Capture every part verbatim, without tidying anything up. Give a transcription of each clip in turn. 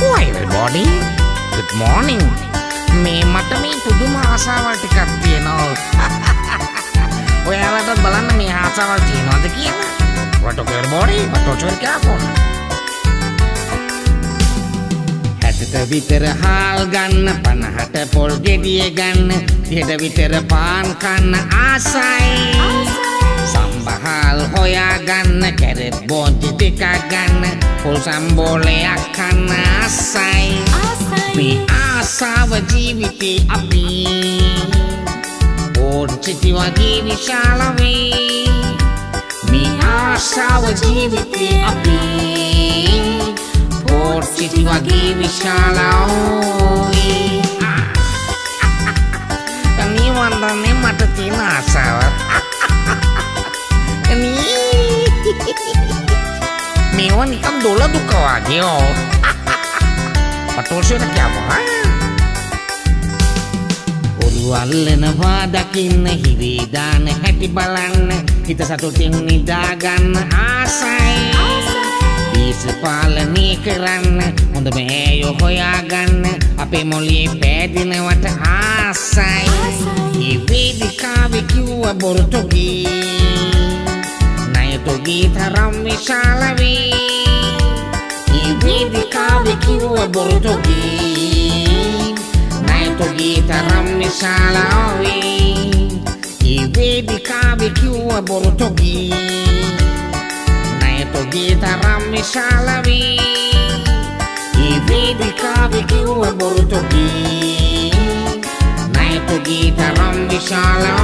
Why, everybody? Good morning. Me matami kuduma asavalti kattiyeno. Oyalata balanna me asavalti yenowada kiyala. What okay, everybody? But watch your careful. Hatata vitara hal ganna panahata pol gediye ganna. Heda vitara paan kanna asai. Sambahal hoya ganna keret bonji tikak ganna. Pulsam boleyak kanna asai. Me asawa jeevithe api. Bonchiti wage vishalawe. Me asawa jeevithe api. Bonchiti wage vishalawe. Kaniwandane mata thiyena asawa. Kani mewa nikan dola duka wage o. Patolsiyona kiyawa oru allanawa dakinna hivi dana hati balanna hita satutin nida ganna asai deesa palane karanna honda meyo hoya ganna ape moliye pædinawata asai e vedikave kiwwa bortogi nayathogī taram vishalawe Vidikave kiwwa bortogi naitogi taram vishalawe Vidikave kiwwa bortogi naitogi taram vishalawe Vidikave kiwwa bortogi naitogi taram vishalawe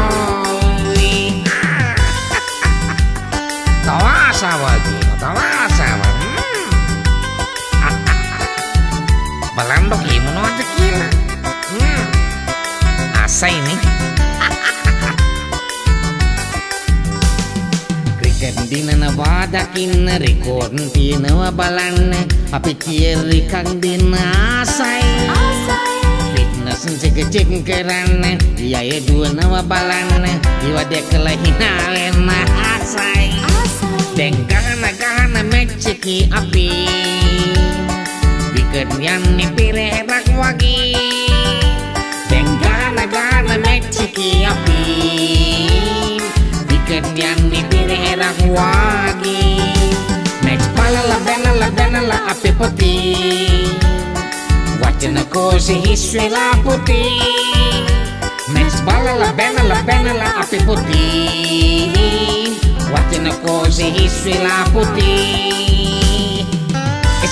Tawasawadi tawasawadi Balandok imo aja kira, hmm, asa ini. Cricket dina na wadakin na record dina wabalan, api kiri kang dina asai. Fitness cek cek keran, iya ya dua na wabalan, iwa dek lahina lena asai. Dengkana kana meceki api. Kerjanya pirerak wagi, dengkana-gana meciki api. Kerjanya pirerak wagi, match palala benala benala api poti. Wacana kosi hiswela poti, match palala benala benala api poti. Wacana kosi hiswela poti.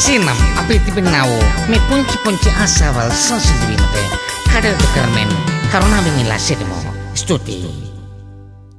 Sinam api tipe nawo me punci punci asawal sosial di mete kada terkermen karena mengilasir mau stuti.